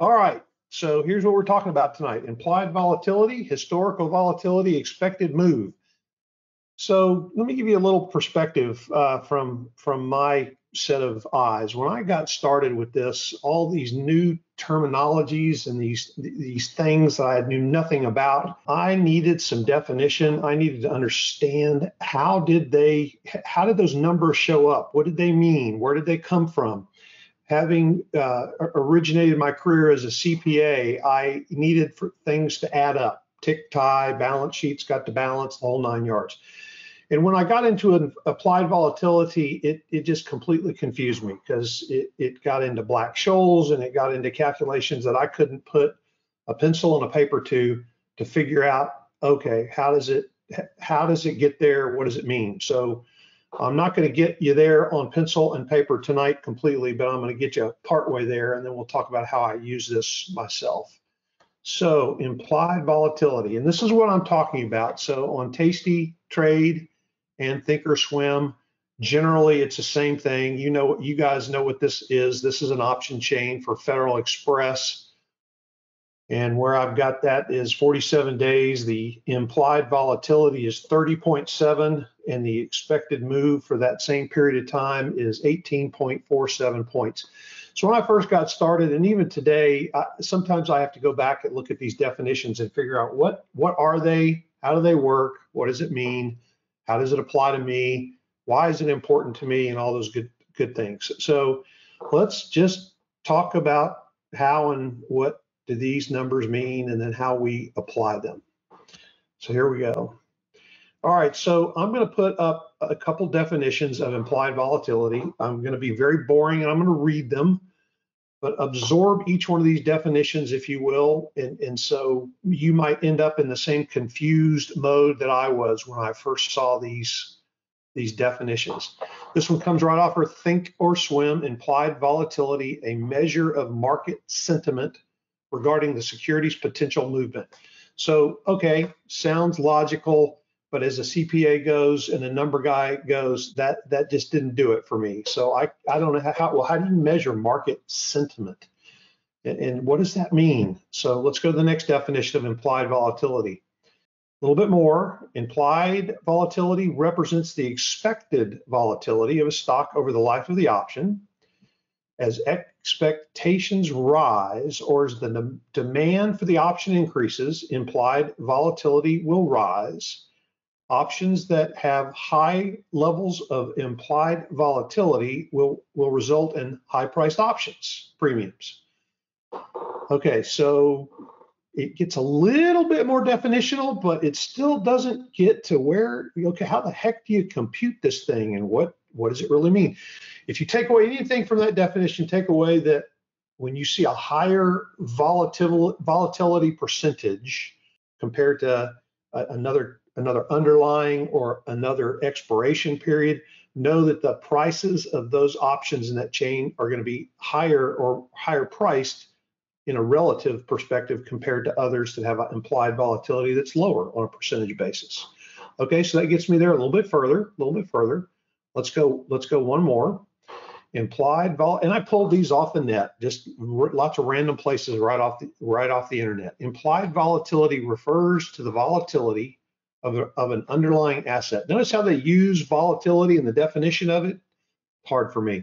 All right, so here's what we're talking about tonight: implied volatility, historical volatility, expected move. So let me give you a little perspective from my set of eyes. When I got started with this, all these new terminologies and these things that I knew nothing about, I needed some definition. I needed to understand how did those numbers show up? What did they mean? Where did they come from? Having originated my career as a CPA, I needed for things to add up. Tick, tie, balance sheets, got to balance, the whole 9 yards. And when I got into an applied volatility, it just completely confused me, because it got into Black-Scholes and it got into calculations that I couldn't put a pencil and a paper to figure out, okay, how does it get there? What does it mean? So I'm not going to get you there on pencil and paper tonight completely, but I'm going to get you partway there, and then we'll talk about how I use this myself. So implied volatility, and this is what I'm talking about. So on Tasty Trade and ThinkOrSwim, generally it's the same thing. You know, you guys know what this is. This is an option chain for Federal Express, and where I've got that is 47 days. The implied volatility is 30.7, and the expected move for that same period of time is 18.47 points. So when I first got started, and even today, sometimes I have to go back and look at these definitions and figure out what are they, how do they work, what does it mean, how does it apply to me? Why is it important to me? And all those good things. So let's just talk about how and what do these numbers mean, and then how we apply them. So here we go. All right, so I'm going to put up a couple definitions of implied volatility. I'm going to be very boring, and I'm going to read them, but absorb each one of these definitions, if you will, and so you might end up in the same confused mode that I was when I first saw these definitions. This one comes right off her ThinkOrSwim: implied volatility, a measure of market sentiment regarding the security's potential movement. So, okay, sounds logical, but as a CPA goes and a number guy goes, that just didn't do it for me. So I don't know how do you measure market sentiment? And what does that mean? So let's go to the next definition of implied volatility. A little bit more: implied volatility represents the expected volatility of a stock over the life of the option. As expectations rise, or as the demand for the option increases, implied volatility will rise. Options that have high levels of implied volatility will result in high-priced options premiums. Okay, so it gets a little bit more definitional, but it still doesn't get to where, okay, how the heck do you compute this thing, and what does it really mean? If you take away anything from that definition, take away that when you see a higher volatility percentage compared to another underlying or another expiration period, know that the prices of those options in that chain are going to be higher priced in a relative perspective compared to others that have an implied volatility that's lower on a percentage basis. Okay, so that gets me there a little bit further. Let's go one more. Implied vol, and I pulled these off the net, just lots of random places right off the internet. Implied volatility refers to the volatility of an underlying asset. Notice how they use volatility in the definition of it. Hard for me.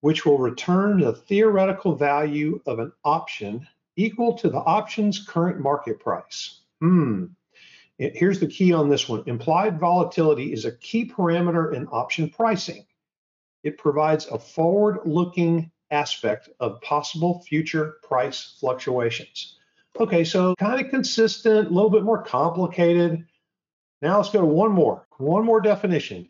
Which will return the theoretical value of an option equal to the option's current market price. Here's the key on this one. Implied volatility is a key parameter in option pricing. It provides a forward-looking aspect of possible future price fluctuations. Okay, so kind of consistent, a little bit more complicated. Now let's go to one more definition.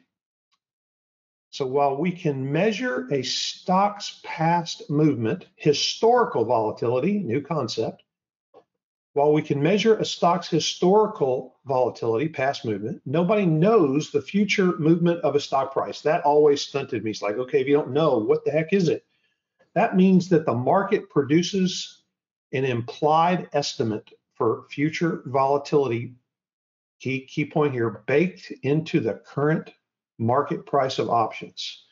So while we can measure a stock's past movement, historical volatility, new concept, while we can measure a stock's historical volatility, past movement, nobody knows the future movement of a stock price. That always stunted me. It's like, okay, if you don't know, what the heck is it? That means that the market produces an implied estimate for future volatility. Key point here, baked into the current market price of options.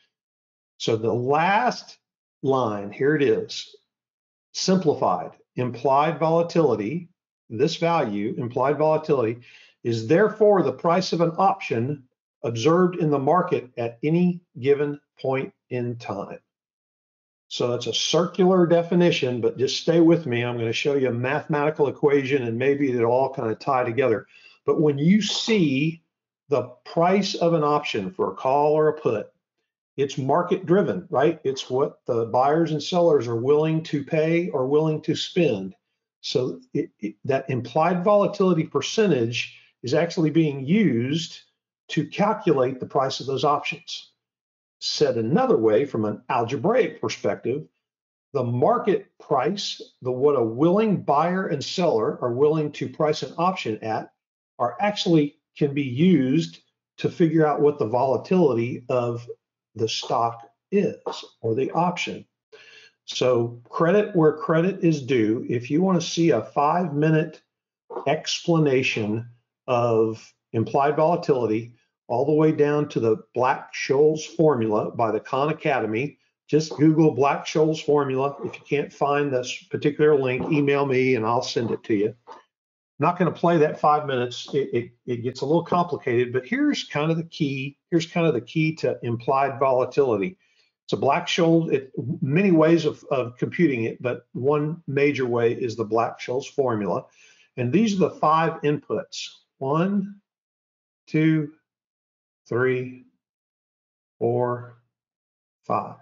So the last line, here it is. Simplified, implied volatility, this value, implied volatility, is therefore the price of an option observed in the market at any given point in time. So that's a circular definition, but just stay with me. I'm going to show you a mathematical equation, and maybe it'll all kind of tie together. But when you see the price of an option for a call or a put, it's market-driven, right? It's what the buyers and sellers are willing to pay or willing to spend. So that implied volatility percentage is actually being used to calculate the price of those options. Said another way, from an algebraic perspective, the market price, what a willing buyer and seller are willing to price an option at, are actually can be used to figure out what the volatility of the stock is or the option. So credit where credit is due. If you want to see a 5-minute explanation of implied volatility all the way down to the Black-Scholes formula by the Khan Academy, just Google Black-Scholes formula. If you can't find this particular link, email me and I'll send it to you. I'm not going to play that 5 minutes. It gets a little complicated, but here's kind of the key. Here's kind of the key to implied volatility. It's a Black-Scholes, many ways of computing it, but one major way is the Black-Scholes formula. And these are the 5 inputs. 1, 2, 3, 4, 5.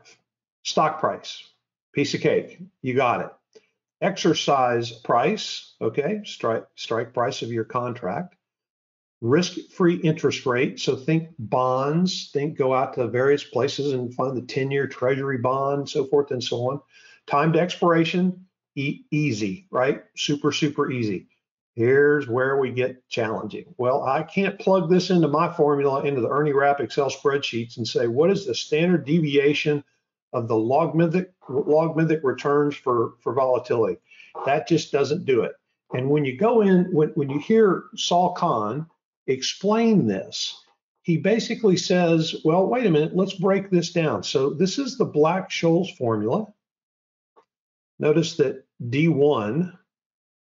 Stock price, piece of cake, you got it. Exercise price, okay, strike price of your contract. Risk-free interest rate, so think bonds, think go out to various places and find the 10-year treasury bond, so forth and so on. Time to expiration, easy, right? Super, super easy. Here's where we get challenging. Well, I can't plug this into my formula, into the Ernie Rapp Excel spreadsheets and say, what is the standard deviation of the logarithmic returns for volatility? That just doesn't do it. And when you go in, when you hear Saul Khan explain this, he basically says, well, wait a minute, let's break this down. So this is the Black-Scholes formula. Notice that D1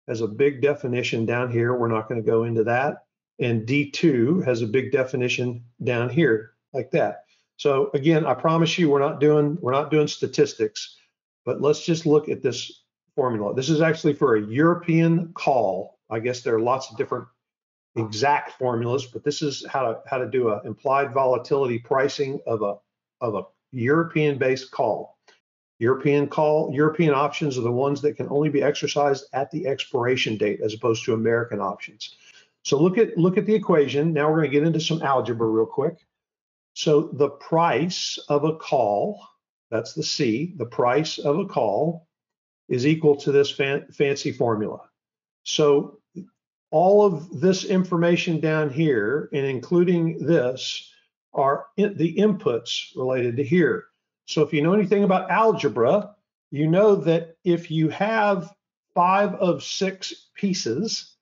has a big definition down here. We're not going to go into that. And D2 has a big definition down here like that. So again, I promise you we're not doing statistics, but let's just look at this formula. This is actually for a European call. I guess there are lots of different exact formulas, but this is how to do an implied volatility pricing of a European-based call. European options are the ones that can only be exercised at the expiration date as opposed to American options. So look at the equation. Now we're going to get into some algebra real quick. So the price of a call, that's the C, the price of a call is equal to this fancy formula. So all of this information down here, and including this, are the inputs related to here. So if you know anything about algebra, you know that if you have 5 of 6 pieces,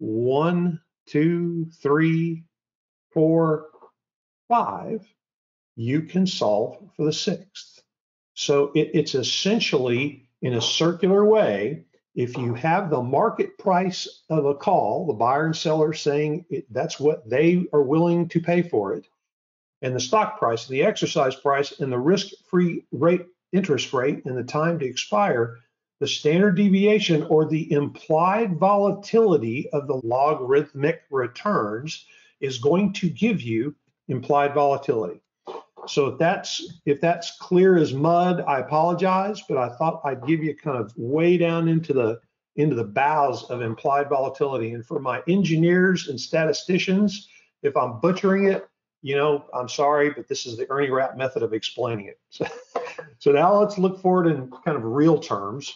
1, 2, 3, 4, 5, you can solve for the 6th. So it's essentially, in a circular way, if you have the market price of a call, the buyer and seller saying that's what they are willing to pay for it, and the stock price, the exercise price, and the risk-free rate, interest rate, and the time to expire, the standard deviation or the implied volatility of the logarithmic returns is going to give you implied volatility. So if that's clear as mud, I apologize, but I thought I'd give you kind of way down into the bowels of implied volatility. And for my engineers and statisticians, if I'm butchering it, you know, I'm sorry, but this is the Ernie Rapp method of explaining it. So now let's look forward in kind of real terms.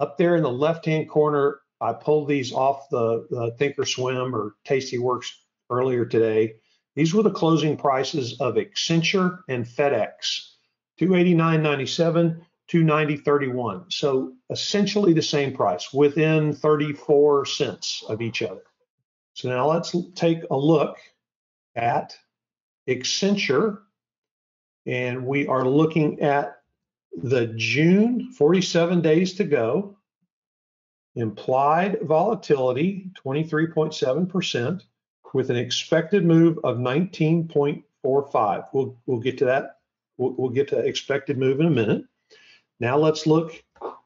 Up there in the left-hand corner, I pulled these off the ThinkOrSwim or TastyWorks earlier today. These were the closing prices of Accenture and FedEx, $289.97, $290.31. So essentially the same price, within 34 cents of each other. So now let's take a look at Accenture, and we are looking at the June 47 days to go, implied volatility 23.7% with an expected move of 19.45. We'll get to that. We'll get to expected move in a minute. Now let's look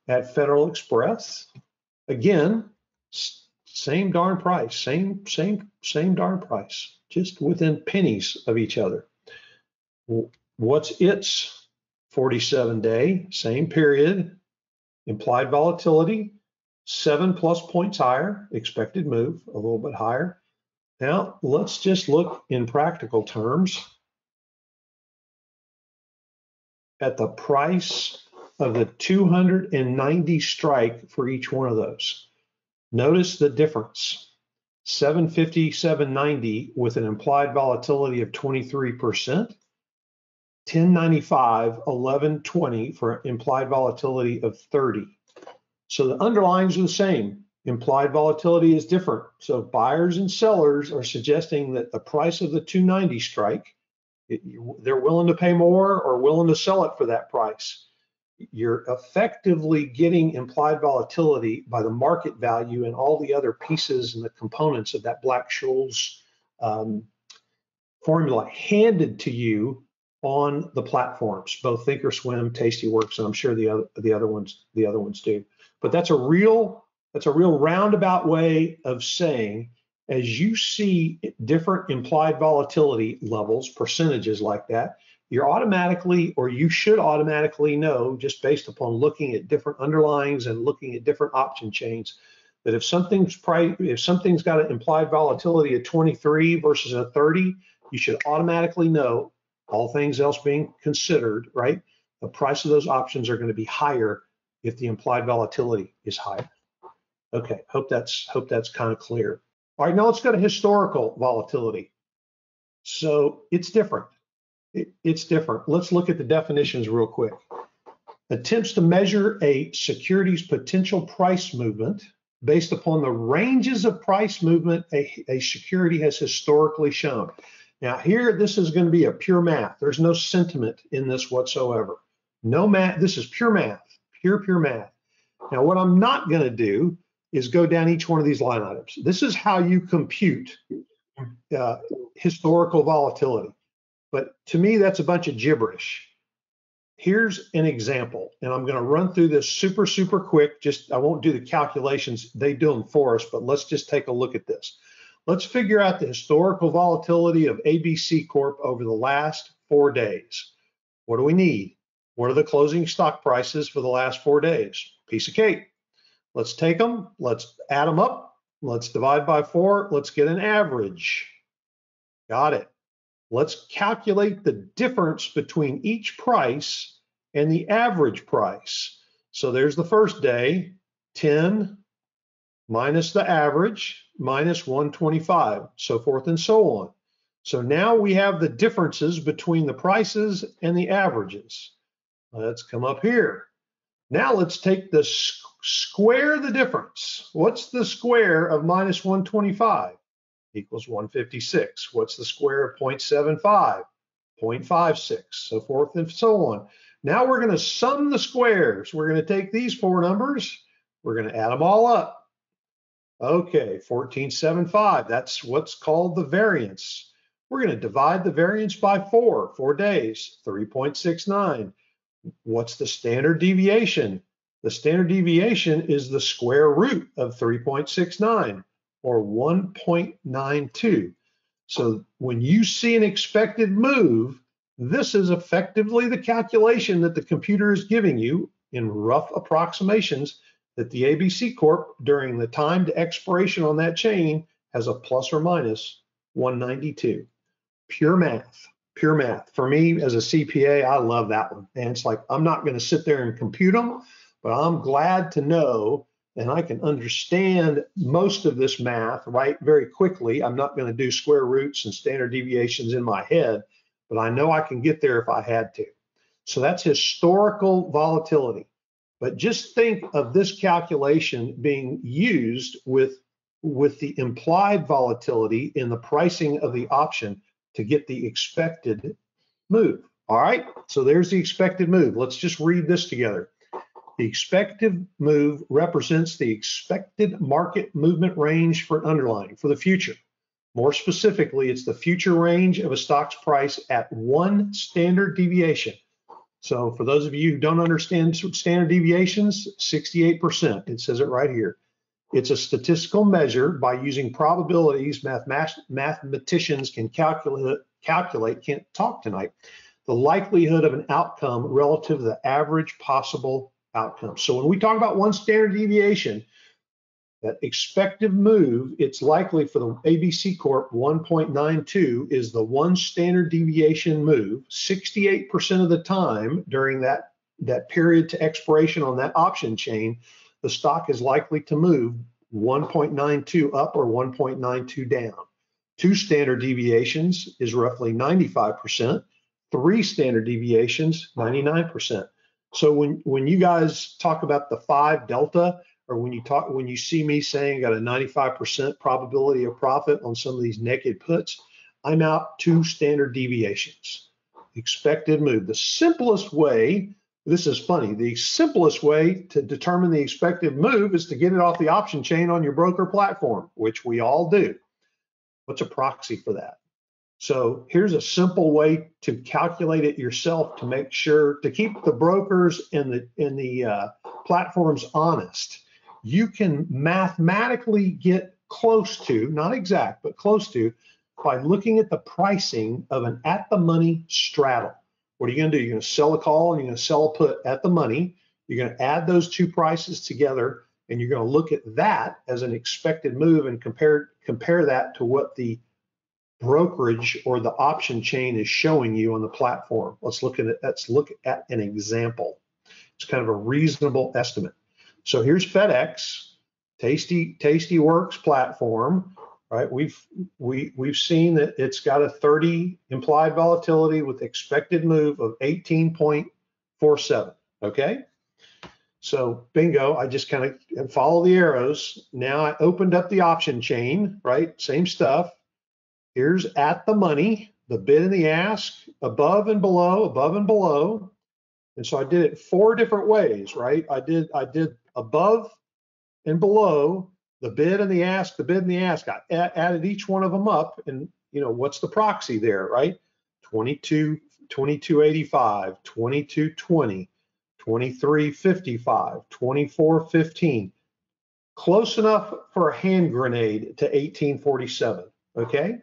at Federal Express. Again, same darn price, same darn price, just within pennies of each other. What's its 47-day, same period, implied volatility, 7+ points higher, expected move a little bit higher. Now let's just look in practical terms at the price of the 290 strike for each one of those. Notice the difference, 750, 790 with an implied volatility of 23%, 1095, 1120 for implied volatility of 30. So the underlyings are the same. Implied volatility is different. So buyers and sellers are suggesting that the price of the 290 strike, they're willing to pay more or willing to sell it for that price. You're effectively getting implied volatility by the market value and all the other pieces and the components of that Black-Scholes formula handed to you on the platforms, both ThinkOrSwim, TastyWorks, and I'm sure the other ones do. But that's a real roundabout way of saying, as you see different implied volatility levels, percentages like that, you're automatically, or you should automatically know, just based upon looking at different underlyings and looking at different option chains, that if something's got an implied volatility of 23 versus a 30, you should automatically know, all things else being considered, right? The price of those options are going to be higher if the implied volatility is higher. Okay, hope that's kind of clear. All right, now let's go to historical volatility. So it's different. It's different. Let's look at the definitions real quick. Attempts to measure a security's potential price movement based upon the ranges of price movement a security has historically shown. Now here, this is going to be a pure math. There's no sentiment in this whatsoever. No math. This is pure math, pure math. Now what I'm not going to do is go down each one of these line items. This is how you compute historical volatility. But to me, that's a bunch of gibberish. Here's an example, and I'm going to run through this super, super quick. Just, I won't do the calculations. They do them for us, but let's just take a look at this. Let's figure out the historical volatility of ABC Corp over the last 4 days. What do we need? What are the closing stock prices for the last 4 days? Piece of cake. Let's take them. Let's add them up. Let's divide by 4. Let's get an average. Got it. Let's calculate the difference between each price and the average price. So there's the first day, 10 minus the average, minus 125, so forth and so on. So now we have the differences between the prices and the averages. Let's come up here. Now let's take the square the difference. What's the square of minus 125? Equals 156. What's the square of 0.75? 0.56, so forth and so on. Now we're going to sum the squares. We're going to take these 4 numbers. We're going to add them all up. Okay, 14.75. That's what's called the variance. We're going to divide the variance by 4 days, 3.69. What's the standard deviation? The standard deviation is the square root of 3.69. or 1.92. So when you see an expected move, this is effectively the calculation that the computer is giving you in rough approximations that the ABC Corp during the time to expiration on that chain has a plus or minus 192. Pure math, pure math. For me as a CPA, I love that one. And it's like, I'm not going to sit there and compute them, but I'm glad to know and I can understand most of this math, right, very quickly. I'm not going to do square roots and standard deviations in my head, but I know I can get there if I had to. So that's historical volatility. But just think of this calculation being used with the implied volatility in the pricing of the option to get the expected move. All right, so there's the expected move. Let's just read this together. The expected move represents the expected market movement range for an underlying for the future. More specifically, it's the future range of a stock's price at one standard deviation. So for those of you who don't understand standard deviations, 68%, it says it right here. It's a statistical measure by using probabilities mathematicians can calculate, can't talk tonight, the likelihood of an outcome relative to the average possible outcome. So when we talk about one standard deviation, that expected move, it's likely for the ABC Corp 1.92 is the one standard deviation move 68% of the time during that period to expiration on that option chain. The stock is likely to move 1.92 up or 1.92 down. Two standard deviations is roughly 95%. Three standard deviations, 99%. So when you guys talk about the 5 delta, or when you see me saying I got a 95% probability of profit on some of these naked puts, I'm out 2 standard deviations. Expected move. The simplest way, this is funny, the simplest way to determine the expected move is to get it off the option chain on your broker platform, which we all do. What's a proxy for that? So here's a simple way to calculate it yourself to make sure to keep the brokers and the platforms honest. You can mathematically get close to, not exact, but close to, by looking at the pricing of an at-the-money straddle. What are you going to do? You're going to sell a call and you're going to sell a put at the money. You're going to add those two prices together, and you're going to look at that as an expected move and compare that to what the brokerage or the option chain is showing you on the platform. Let's look at it. Let's look at an example. It's kind of a reasonable estimate. So here's FedEx, TastyWorks platform, right? We've seen that it's got a 30 implied volatility with expected move of 18.47, okay? So bingo, I just kind of follow the arrows. Now I opened up the option chain, right? Same stuff. Here's at the money, the bid and the ask, above and below, above and below. And so I did it 4 different ways, right? I did above and below, the bid and the ask, the bid and the ask. I added each one of them up, and you know what's the proxy there, right? 22.85, 22.20, 23.55, 24.15. Close enough for a hand grenade to 1847. Okay,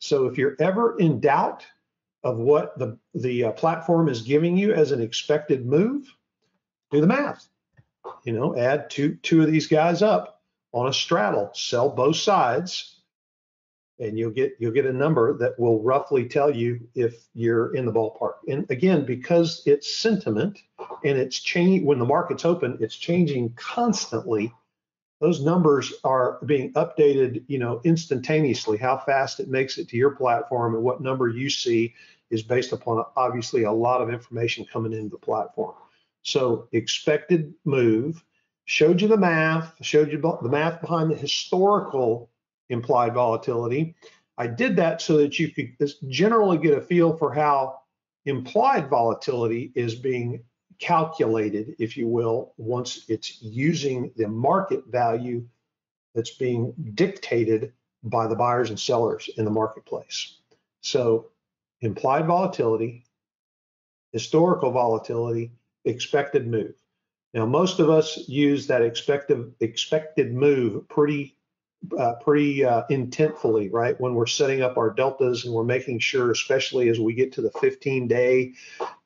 so if you're ever in doubt of what the platform is giving you as an expected move, do the math. You know, add two of these guys up on a straddle, sell both sides, and you'll get a number that will roughly tell you if you're in the ballpark. And again, because it's sentiment and it's change when the market's open, it's changing constantly. Those numbers are being updated, you know, instantaneously. How fast it makes it to your platform and what number you see is based upon obviously a lot of information coming into the platform. So expected move showed you the math, showed you the math behind the historical implied volatility. I did that so that you could generally get a feel for how implied volatility is being calculated, if you will, once it's using the market value that's being dictated by the buyers and sellers in the marketplace. So implied volatility, historical volatility, expected move. Now, most of us use that expected move pretty intentfully, right? When we're setting up our deltas and we're making sure, especially as we get to the 15-day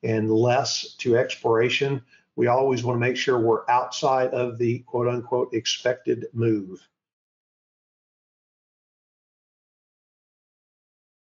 and less to expiration, we always want to make sure we're outside of the quote unquote expected move.